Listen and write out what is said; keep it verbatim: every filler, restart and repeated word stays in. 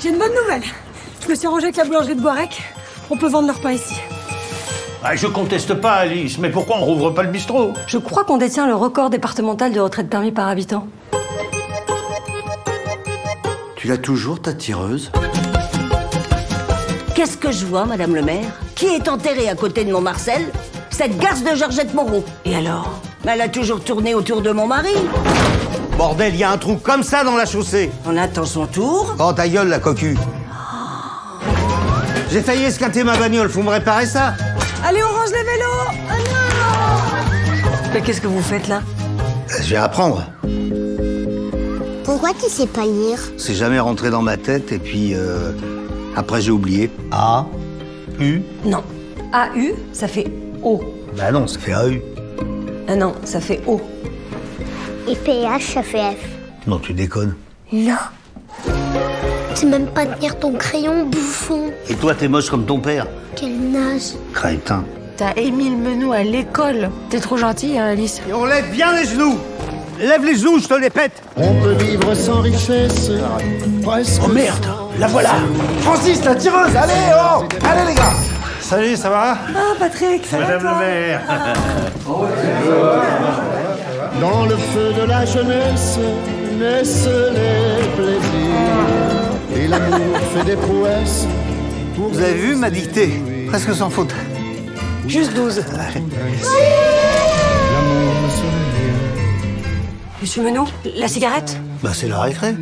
J'ai une bonne nouvelle. Je me suis arrangée avec la boulangerie de Boirec. On peut vendre leur pain ici. Ah, je conteste pas, Alice, mais pourquoi on rouvre pas le bistrot? Je crois qu'on détient le record départemental de retrait de permis par habitant. Tu l'as toujours, ta tireuse? Qu'est-ce que je vois, madame le maire? Qui est enterrée à côté de mon Marcel? Cette garce de Georgette Moreau. Et alors? Elle a toujours tourné autour de mon mari. Bordel, il y a un trou comme ça dans la chaussée. On attend son tour. Oh, ta gueule, la cocu. Oh. J'ai failli esquinter ma bagnole, faut me réparer ça. Allez, on range les vélos. Oh, non. Mais qu'est-ce que vous faites, là? Je vais apprendre. Pourquoi tu sais pas lire? C'est jamais rentré dans ma tête, et puis... Euh, après, j'ai oublié. A, U. Non. A, U, ça fait O. Bah non, ça fait A, U. Ah non, ça fait O. Et P H, ça fait F. Non, tu déconnes. Non. Tu sais même pas tenir ton crayon, bouffon. Et toi, t'es moche comme ton père. Quel naze. Crétin. T'as Émile Menou à l'école. T'es trop gentille, hein, Alice. Et on lève bien les genoux. Lève les genoux, je te les pète. On peut vivre sans richesse. Presque. Oh merde, la voilà. Francis, la tireuse, allez, oh. Allez, les gars. Salut, ça va? Ah, Patrick, ça Madame va, toi le maire. Oh, ouais. Dans le feu de la jeunesse naissent les plaisirs. Et l'amour fait des prouesses. Pour vous avez vu ma dictée? Presque sans faute. Juste douze. Oui. Monsieur Menou, la cigarette? Bah, c'est la récré.